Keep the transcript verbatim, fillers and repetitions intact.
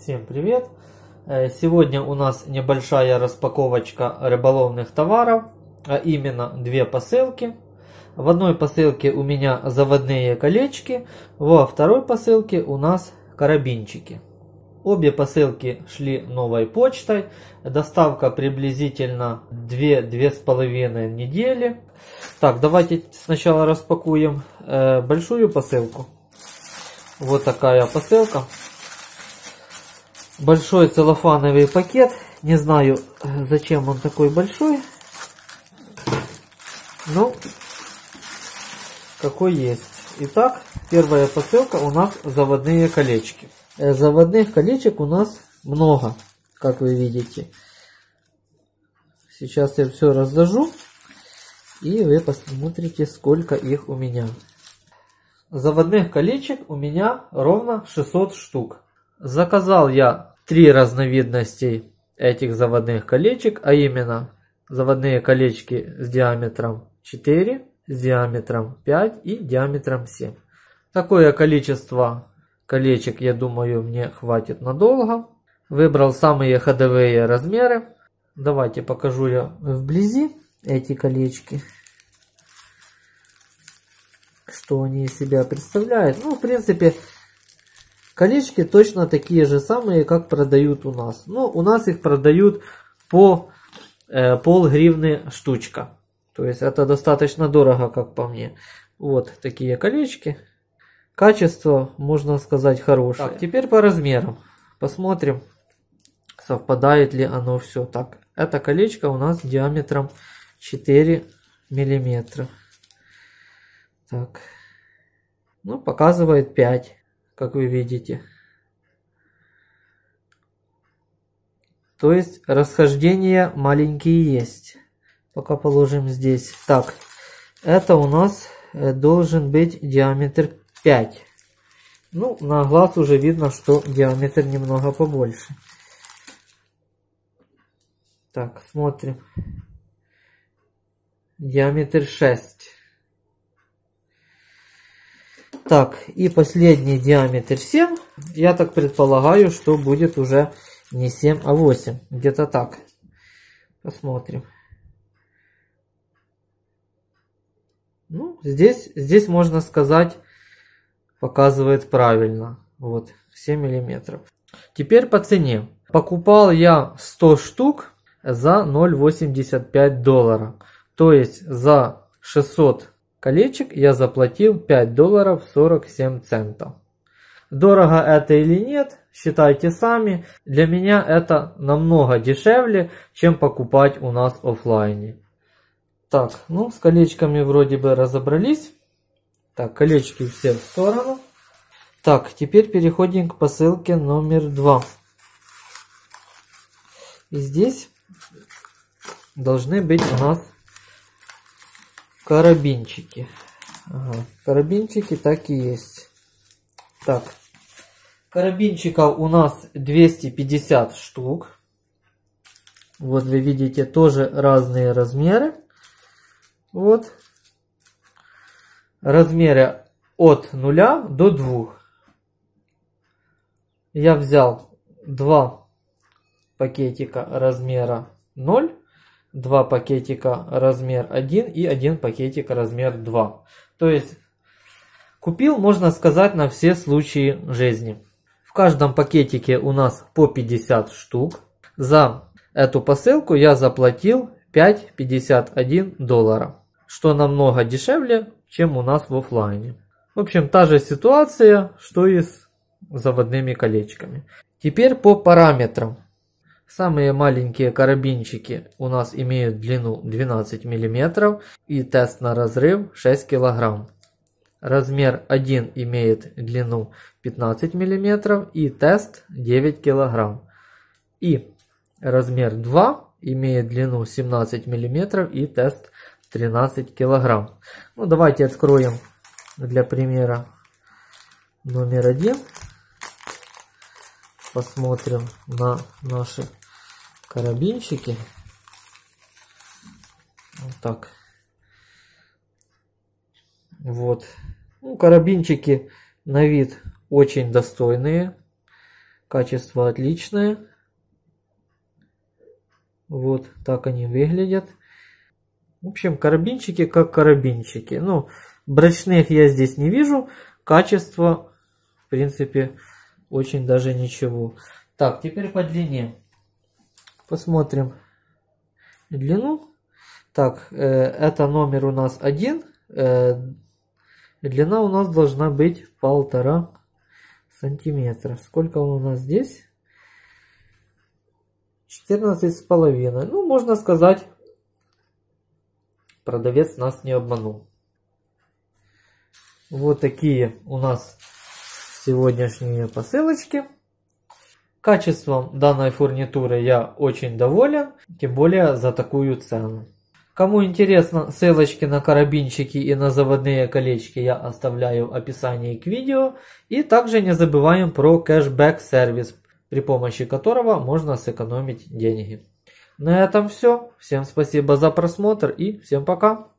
Всем привет! Сегодня у нас небольшая распаковочка рыболовных товаров, а именно две посылки. В одной посылке у меня заводные колечки, во второй посылке у нас карабинчики. Обе посылки шли новой почтой, доставка приблизительно две-две с половиной недели. Так, давайте сначала распакуем э, большую посылку. Вот такая посылка. Большой целлофановый пакет. Не знаю, зачем он такой большой. Ну, какой есть. Итак, первая посылка у нас заводные колечки. Заводных колечек у нас много, как вы видите. Сейчас я все разложу, и вы посмотрите, сколько их у меня. Заводных колечек у меня ровно шестьсот штук. Заказал я три разновидности этих заводных колечек, а именно заводные колечки с диаметром четыре, с диаметром пять и диаметром семь. Такое количество колечек, я думаю, мне хватит надолго. Выбрал самые ходовые размеры. Давайте покажу я вблизи эти колечки. Что они из себя представляют. Ну, в принципе, колечки точно такие же самые, как продают у нас. Но у нас их продают по э, полгривны штучка. То есть это достаточно дорого, как по мне. Вот такие колечки. Качество, можно сказать, хорошее. Так, теперь по размерам. Посмотрим, совпадает ли оно все. Так, это колечко у нас диаметром четыре миллиметра. Так, ну показывает пять. Как вы видите. То есть расхождения маленькие есть. Пока положим здесь. Так, это у нас должен быть диаметр пять. Ну, на глаз уже видно, что диаметр немного побольше. Так, смотрим. Диаметр шесть. Так, и последний диаметр семь. Я так предполагаю, что будет уже не семь, а восемь. Где-то так. Посмотрим. Ну, здесь, здесь можно сказать, показывает правильно. Вот, семь миллиметров. Теперь по цене. Покупал я сто штук за ноль восемьдесят пять доллара. То есть за шестьсот колечек я заплатил пять долларов сорок семь центов. Дорого это или нет, считайте сами. Для меня это намного дешевле, чем покупать у нас офлайне. Так, ну с колечками вроде бы разобрались. Так, колечки все в сторону. Так, теперь переходим к посылке номер два. И здесь должны быть у нас карабинчики. Ага, карабинчики так и есть. Так, карабинчиков у нас двести пятьдесят штук. Вот вы видите, тоже разные размеры. Вот. Размеры от нуля до двух. Я взял два пакетика размера ноль. два пакетика размер один и один пакетик размер два. То есть купил, можно сказать, на все случаи жизни. В каждом пакетике у нас по пятьдесят штук. За эту посылку я заплатил пять пятьдесят один доллара, что намного дешевле, чем у нас в офлайне. В общем, та же ситуация, что и с заводными колечками. Теперь по параметрам. Самые маленькие карабинчики у нас имеют длину двенадцать миллиметров и тест на разрыв шесть килограмм. Размер один имеет длину пятнадцать миллиметров и тест девять килограмм. И размер два имеет длину семнадцать миллиметров и тест тринадцать килограмм. Ну, давайте откроем для примера номер один. Посмотрим на наши карабинчики. Вот так. Вот. Ну, карабинчики на вид очень достойные. Качество отличное. Вот так они выглядят. В общем, карабинчики как карабинчики. Ну, брачных я здесь не вижу. Качество, в принципе, очень даже ничего. Так, теперь по длине. Посмотрим длину. Так, э, это номер у нас один. Э, длина у нас должна быть полтора сантиметра. Сколько он у нас здесь? четырнадцать с половиной. Ну, можно сказать, продавец нас не обманул. Вот такие у нас сегодняшние посылочки. Качеством данной фурнитуры я очень доволен, тем более за такую цену. Кому интересно, ссылочки на карабинчики и на заводные колечки я оставляю в описании к видео. И также не забываем про кэшбэк-сервис, при помощи которого можно сэкономить деньги. На этом все. Всем спасибо за просмотр и всем пока!